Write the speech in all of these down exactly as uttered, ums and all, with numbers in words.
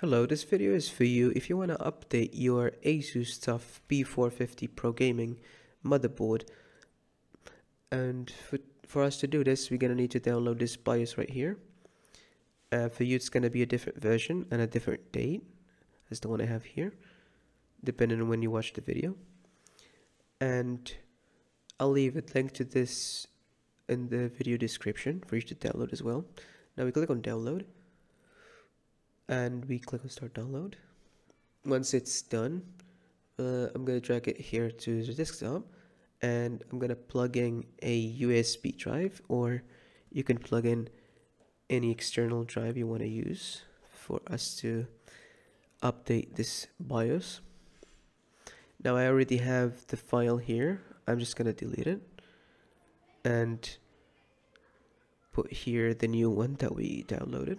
Hello, this video is for you if you want to update your Asus TUF B four fifty Pro Gaming motherboard. And for, for us to do this, we're going to need to download this BIOS right here. Uh, for you, it's going to be a different version and a different date as the one I have here, depending on when you watch the video. And I'll leave a link to this in the video description for you to download as well. Now we click on download. And we click on start download. Once it's done, uh, I'm going to drag it here to the desktop, and I'm going to plug in a U S B drive, or you can plug in any external drive you want to use for us to update this BIOS. Now I already have the file here. I'm just going to delete it and put here the new one that we downloaded.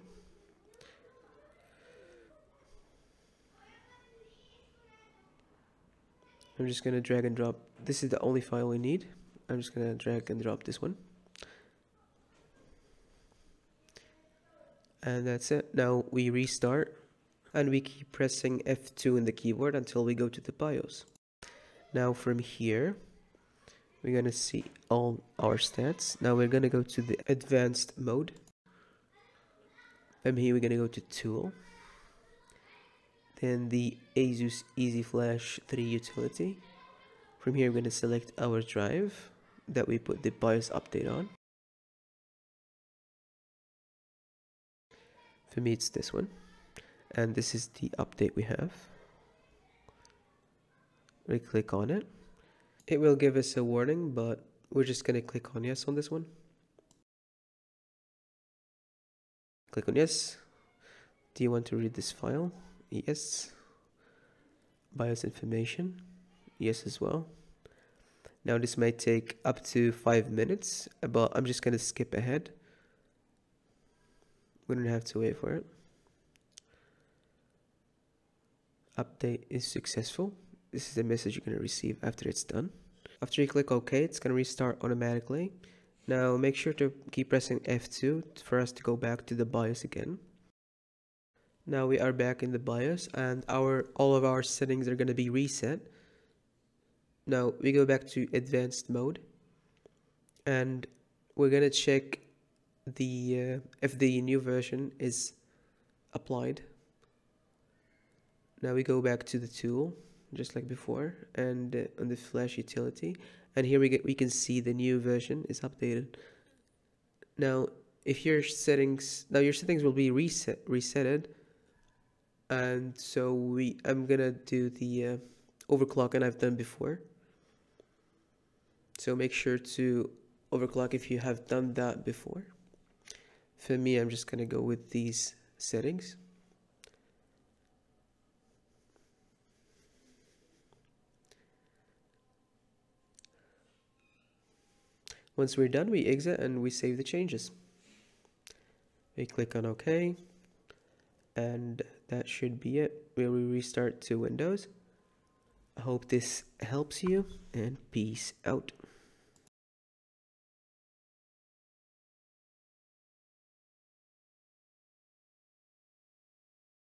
I'm just going to drag and drop. This is the only file we need. I'm just going to drag and drop this one. And that's it. Now we restart and we keep pressing F two in the keyboard until we go to the BIOS. Now from here, we're going to see all our stats. Now we're going to go to the advanced mode. From here, we're going to go to tool. Then the Asus E Z Flash three utility. From here, we're going to select our drive that we put the BIOS update on. For me, it's this one. And this is the update we have. We click on it. It will give us a warning, but we're just going to click on yes on this one. Click on yes. Do you want to read this file? Yes. BIOS information, yes as well. Now this might take up to five minutes, but I'm just going to skip ahead. We don't have to wait for it. Update is successful. This is the message you're going to receive after it's done. After you click OK, it's going to restart automatically. Now make sure to keep pressing F two for us to go back to the BIOS again. Now we are back in the BIOS, and our all of our settings are going to be reset. Now we go back to advanced mode, and we're going to check the uh, if the new version is applied. Now we go back to the tool, just like before, and uh, on the flash utility, and here we get we can see the new version is updated. Now if your settings now your settings will be reset resetted. And so we, I'm going to do the uh, overclock, and I've done before. So make sure to overclock if you have done that before. For me, I'm just going to go with these settings. Once we're done, we exit and we save the changes. We click on OK. And that should be it. We will restart to Windows. I hope this helps you, and peace out.